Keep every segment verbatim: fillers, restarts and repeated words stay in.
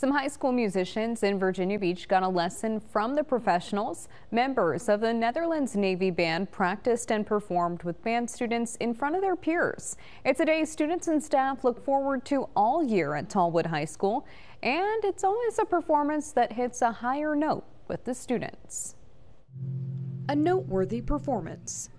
Some high school musicians in Virginia Beach got a lesson from the professionals. Members of the Netherlands Navy Band practiced and performed with band students in front of their peers. It's a day students and staff look forward to all year at Tallwood High School, and it's always a performance that hits a higher note with the students. A noteworthy performance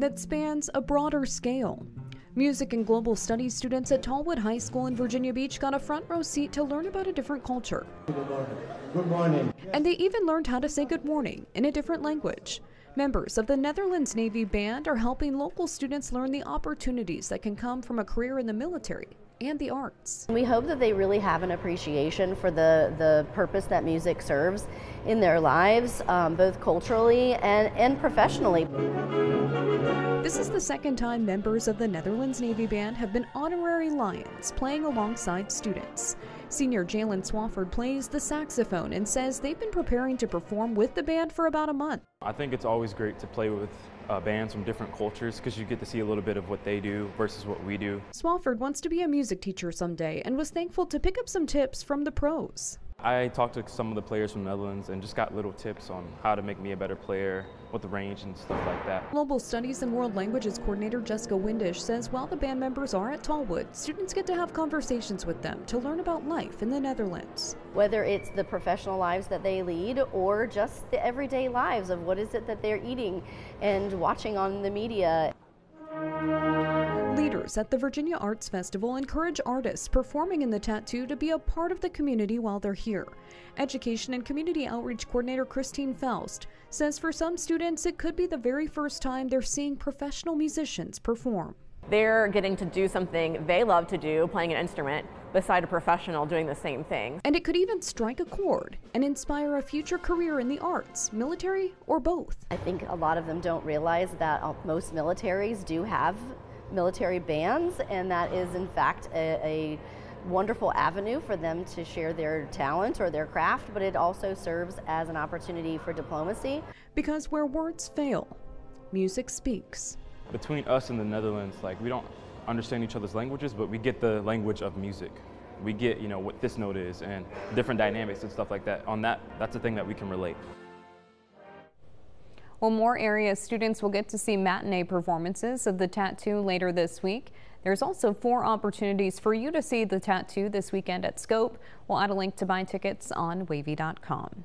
that spans a broader scale. Music and Global Studies students at Tallwood High School in Virginia Beach got a front row seat to learn about a different culture. Good morning. Good morning. And they even learned how to say good morning in a different language. Members of the Netherlands Navy Band are helping local students learn the opportunities that can come from a career in the military and the arts. We hope that they really have an appreciation for the, the purpose that music serves in their lives, um, both culturally and, and professionally. This is the second time members of the Netherlands Navy Band have been honorary lions playing alongside students. Senior Jalen Swafford plays the saxophone and says they've been preparing to perform with the band for about a month. I think it's always great to play with uh, bands from different cultures because you get to see a little bit of what they do versus what we do. Swafford wants to be a music teacher someday and was thankful to pick up some tips from the pros. I talked to some of the players from the Netherlands and just got little tips on how to make me a better player with the range and stuff like that. Global Studies and World Languages coordinator Jessica Windisch says while the band members are at Tallwood, students get to have conversations with them to learn about life in the Netherlands. Whether it's the professional lives that they lead or just the everyday lives of what is it that they're eating and watching on the media. Leaders at the Virginia Arts Festival encourage artists performing in the tattoo to be a part of the community while they're here. Education and Community Outreach Coordinator Christine Faust says for some students it could be the very first time they're seeing professional musicians perform. They're getting to do something they love to do, playing an instrument, beside a professional doing the same thing. And it could even strike a chord and inspire a future career in the arts, military, or both. I think a lot of them don't realize that most militaries do have military bands, and that is in fact a, a wonderful avenue for them to share their talent or their craft, but it also serves as an opportunity for diplomacy. Because where words fail, music speaks. Between us and the Netherlands, like, we don't understand each other's languages, but we get the language of music. We get, you know, what this note is and different dynamics and stuff like that. On that, that's a thing that we can relate. Well, more area students will get to see matinee performances of the tattoo later this week. There's also four opportunities for you to see the tattoo this weekend at Scope. We'll add a link to buy tickets on wavy dot com.